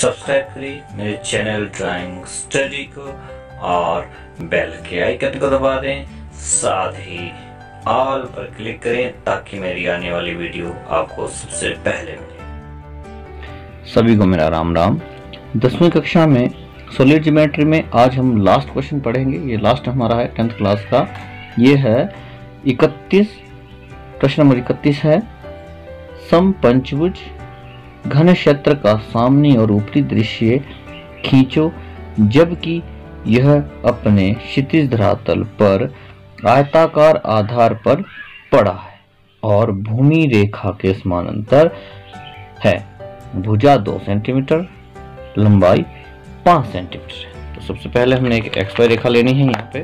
Subscribe करिए मेरे channel drawing study को और बेल के आइकन को दबा दें, साथ ही ऑल पर क्लिक करें ताकि मेरी आने वाली वीडियो आपको सबसे पहले मिले। सभी को मेरा राम राम। 10वीं कक्षा में सॉलिड ज्योमेट्री में आज हम लास्ट क्वेश्चन पढ़ेंगे। ये लास्ट हमारा है 10th क्लास का। ये है 31, प्रश्न नंबर 31 है। सम पंचभुज घन क्षेत्र का सामने और ऊपरी दृश्य खींचो, जबकि यह अपने क्षितिज धरातल पर आयताकार आधार पर पड़ा है और भूमि रेखा के समानांतर है। भुजा 2 सेंटीमीटर, लंबाई 5 सेंटीमीटर है। तो सबसे पहले हमने एक XY रेखा लेनी है। यहाँ पे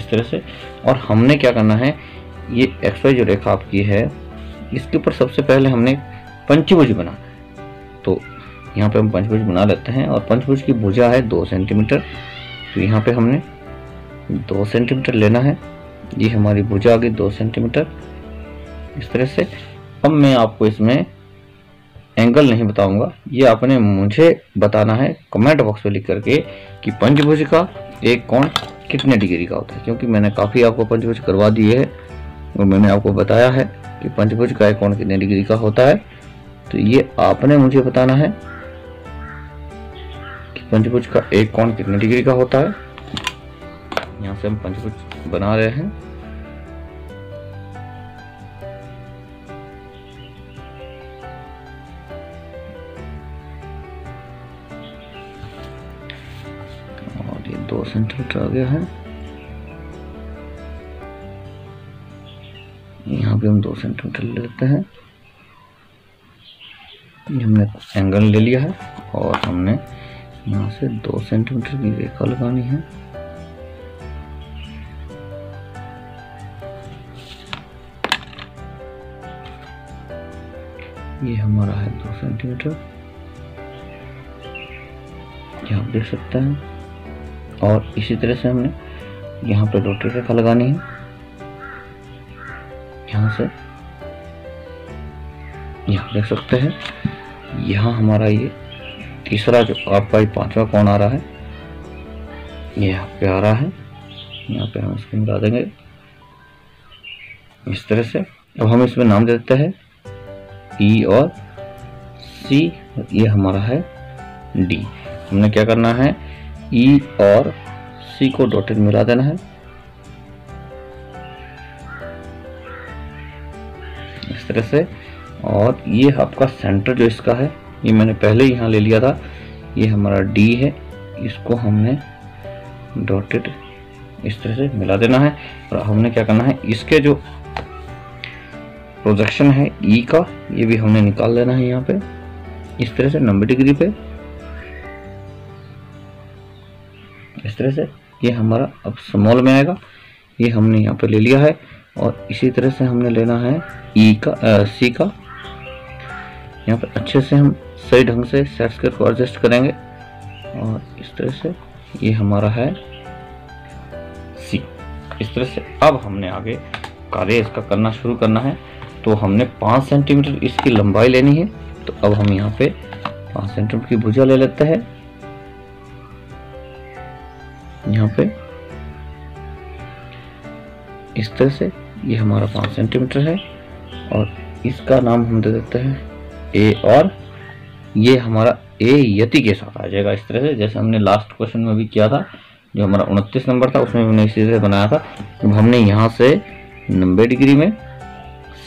इस तरह से, और हमने क्या करना है, ये XY जो रेखा आपकी है इसके ऊपर सबसे पहले हमने पंचभुज बना। तो यहाँ पे हम पंचभुज बना लेते हैं और पंचभुज की भुजा है 2 सेंटीमीटर। तो यहाँ पे हमने 2 सेंटीमीटर लेना है। ये हमारी भुजा आ गई 2 सेंटीमीटर इस तरह से। अब मैं आपको इसमें एंगल नहीं बताऊंगा, ये आपने मुझे बताना है कमेंट बॉक्स में लिख करके कि पंचभुज का एक कोण कितने डिग्री का होता है, क्योंकि मैंने काफ़ी आपको पंचभुज करवा दिए है और मैंने आपको बताया है कि पंचभुज का एक कोण कितने डिग्री का होता है। तो ये आपने मुझे बताना है कि पंचभुज का एक कोण कितने डिग्री का होता है। यहाँ से हम पंचभुज बना रहे हैं। और ये 2 सेंटीमीटर आ गया है। यहाँ पे हम 2 सेंटीमीटर लेते हैं। हमने एंगल ले लिया है और हमने यहाँ से 2 सेंटीमीटर की रेखा लगानी है। ये हमारा है 2 सेंटीमीटर, यहाँ देख सकते हैं। और इसी तरह से हमने यहाँ पे रोटेट रेखा लगानी है। यहाँ से यहाँ देख सकते हैं। यहाँ हमारा ये तीसरा जो आपका ये 5वां कोण आ रहा है, ये यहाँ पे आ रहा है। यहाँ पे हम इसको मिला देंगे इस तरह से। अब हम इसमें नाम देते हैं E और C। ये हमारा है D। हमने क्या करना है, E और C को डॉटेड मिला देना है इस तरह से। और ये आपका सेंटर जो इसका है, ये मैंने पहले यहाँ ले लिया था, ये हमारा D है। इसको हमने डॉटेड इस तरह से मिला देना है। और हमने क्या करना है, इसके जो प्रोजेक्शन है E का, ये भी हमने निकाल लेना है यहाँ पे इस तरह से 90 डिग्री पे इस तरह से। ये हमारा अब स्मॉल में आएगा, ये हमने यहाँ पे ले लिया है। और इसी तरह से हमने लेना है E का C का। यहाँ पर अच्छे से हम सही ढंग से सेट स्क्वायर को एडजस्ट करेंगे और इस तरह से। ये हमारा है C इस तरह से। अब हमने आगे कार्य इसका करना शुरू करना है। तो हमने 5 सेंटीमीटर इसकी लंबाई लेनी है। तो अब हम यहाँ पे 5 सेंटीमीटर की भुजा ले लेते हैं यहाँ पे इस तरह से। ये हमारा 5 सेंटीमीटर है और इसका नाम हम दे देते हैं ए। और ये हमारा ए यति के साथ आ जाएगा इस तरह से, जैसे हमने लास्ट क्वेश्चन में भी किया था, जो हमारा 29 नंबर था, उसमें हमने इसी तरह बनाया था। अब हमने यहाँ से 90 डिग्री में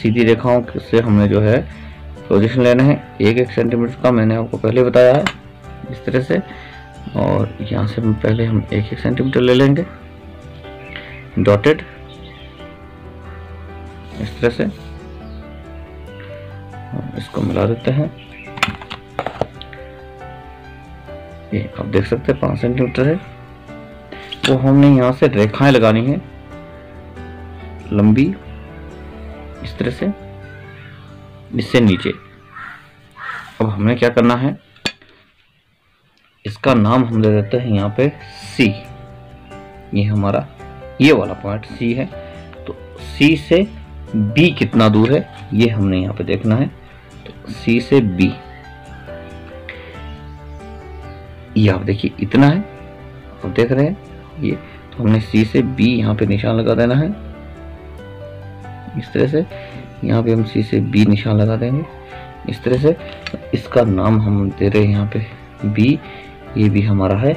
सीधी रेखाओं से हमने जो है प्रोजेक्शन लेना है। 1-1 सेंटीमीटर का मैंने आपको पहले बताया है इस तरह से। और यहाँ से पहले हम 1-1 सेंटीमीटर ले लेंगे डॉटेड इस तरह से। इसको मिला देते हैं। ये आप देख सकते हैं 5 सेंटीमीटर है। तो हमने यहाँ से रेखाएं लगानी है लंबी इस तरह से, इससे नीचे। अब हमें क्या करना है, इसका नाम हम दे देते हैं यहाँ पे C। ये हमारा ये वाला पॉइंट C है। तो C से बी कितना दूर है ये हमने यहाँ पे देखना है। तो सी से बी ये आप देखिए इतना है, आप देख रहे हैं ये, तो हमने सी से बी यहाँ पे निशान लगा देना है इस तरह से। यहाँ पे हम सी से बी निशान लगा देंगे इस तरह से। इसका नाम हम दे रहे हैं यहाँ पे बी, ये भी हमारा है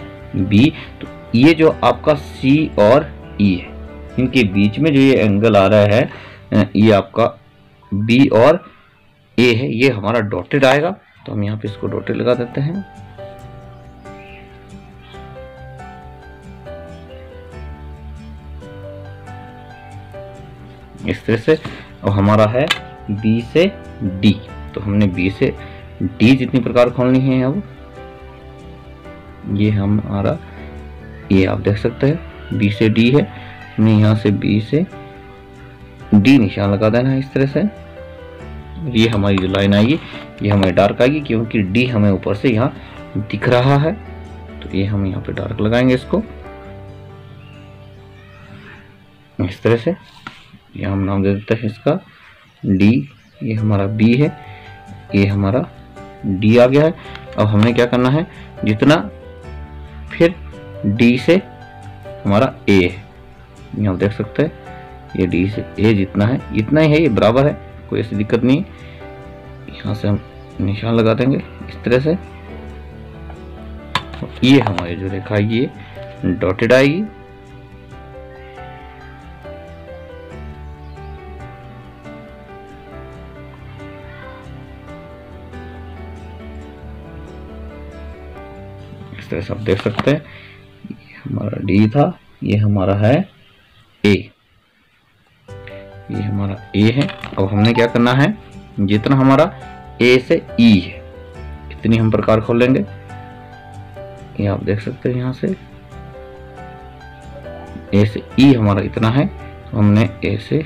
बी। तो ये जो आपका सी और ई है इनके बीच में जो ये एंगल आ रहा है ये आपका बी और ए है, ये हमारा डॉटेड आएगा। तो हम यहाँ पे इसको डॉटेड लगा देते हैं। इस तरह से अब हमारा है बी से डी। तो हमने बी से डी जितनी प्रकार खोलनी है, अब ये हमारा ये आप देख सकते हैं बी से डी है। हमने यहाँ से बी से डी निशान लगा देना है इस तरह से। ये हमारी जो लाइन आएगी ये हमें डार्क आएगी क्योंकि डी हमें ऊपर से यहाँ दिख रहा है, तो ये हम यहाँ पे डार्क लगाएंगे इसको इस तरह से। ये हम नाम दे देते हैं इसका डी, ये हमारा बी है, ये हमारा डी आ गया है। अब हमें क्या करना है, जितना फिर डी से हमारा ए है, ये आप देख सकते हैं ये डी से ए जितना है इतना ही है, ये बराबर है, कोई ऐसी दिक्कत नहीं है। यहाँ से हम निशान लगा देंगे इस तरह से। ये हमारी जो रेखा आएगी ये डॉटेड आएगी। इस तरह से आप देख सकते हैं ये हमारा डी था, ये हमारा है ए, ये हमारा ए है। अब हमने क्या करना है, जितना हमारा ए से ई है इतनी हम प्रकार खोल लेंगे। ये आप देख सकते हैं यहाँ से ए से ई हमारा इतना है, तो हमने ए से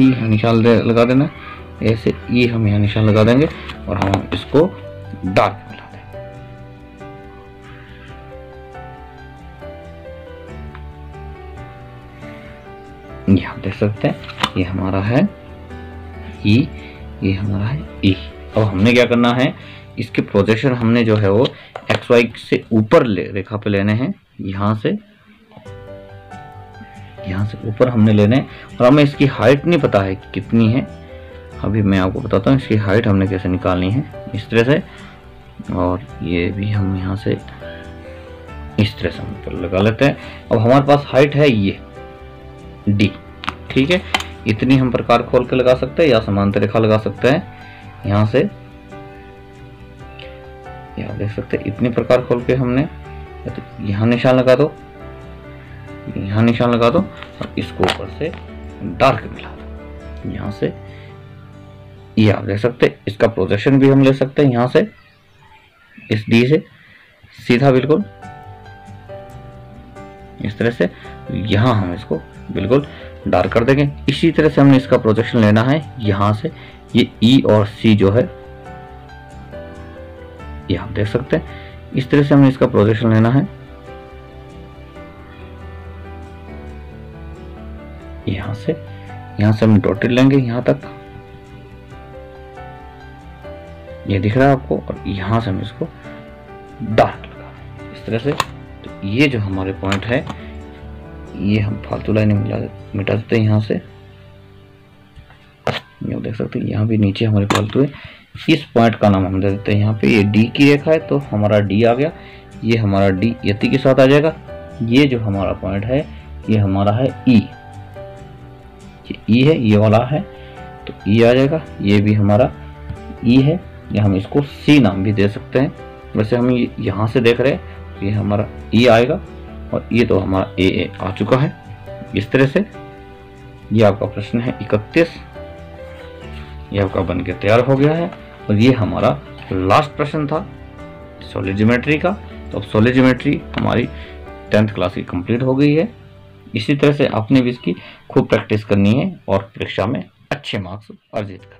ई निशान लगा देना, ए से ई हम यहाँ निशान लगा देंगे और हम इसको डार्क मिला देंगे। ये आप देख सकते हैं ये हमारा है ई, ये हमारा है ई। अब हमने क्या करना है, इसके प्रोजेक्शन हमने जो है वो एक्स वाई से ऊपर रेखा पे लेने हैं, यहाँ से ऊपर हमने लेने हैं। और हमें इसकी हाइट नहीं पता है कि कितनी है, अभी मैं आपको बताता हूँ इसकी हाइट हमने कैसे निकालनी है इस तरह से। और ये भी हम यहाँ से इस तरह से हम ऊपर लगा लेते हैं। अब हमारे पास हाइट है ये डी, ठीक है, इतनी हम प्रकार खोल के लगा सकते हैं या समांतर रेखा लगा सकते हैं यहाँ से। यहाँ देख सकते हैं इतनी प्रकार खोल के हमने तो यहाँ निशान लगा दो, यहाँ निशान लगा दो और इसको ऊपर से डार्क मिला दो यहाँ से। ये आप देख सकते हैं इसका प्रोजेक्शन भी हम ले सकते हैं यहाँ से, इस डी से सीधा बिल्कुल इस तरह से। यहाँ हम इसको बिल्कुल डार्क कर देंगे। इसी तरह से हमने इसका प्रोजेक्शन लेना है यहाँ से। ये ई और सी जो है ये आप देख सकते हैं, इस तरह से हमने इसका प्रोजेक्शन लेना है यहाँ से। यहाँ से हम डॉटेड लेंगे यहाँ तक, ये दिख रहा है आपको, और यहाँ से हम इसको डार्क लगा इस तरह से। तो ये जो हमारे पॉइंट है ये हम फालतू लाइन मिटा देते हैं यहाँ से, ये देख सकते हैं यहाँ भी नीचे हमारे फालतू है। इस पॉइंट का नाम हम दे देते हैं यहाँ पे, ये डी की रेखा है तो हमारा डी आ गया, ये हमारा डी यति के साथ आ जाएगा। ये जो हमारा पॉइंट है ये हमारा है ई, ये ई है, ये वाला है तो ई आ जाएगा, ये भी हमारा ई है। या हम इसको सी नाम भी दे सकते हैं, वैसे हम ये यहाँ से देख रहे हैं तो ये हमारा ई आएगा। और ये तो हमारा ए आ चुका है इस तरह से। ये आपका प्रश्न है 31, ये आपका बन के तैयार हो गया है। और ये हमारा लास्ट प्रश्न था सॉलिड ज्योमेट्री का। तो अब सॉलिड ज्योमेट्री हमारी 10th क्लास की कंप्लीट हो गई है। इसी तरह से आपने भी इसकी खूब प्रैक्टिस करनी है और परीक्षा में अच्छे मार्क्स अर्जित करने हैं।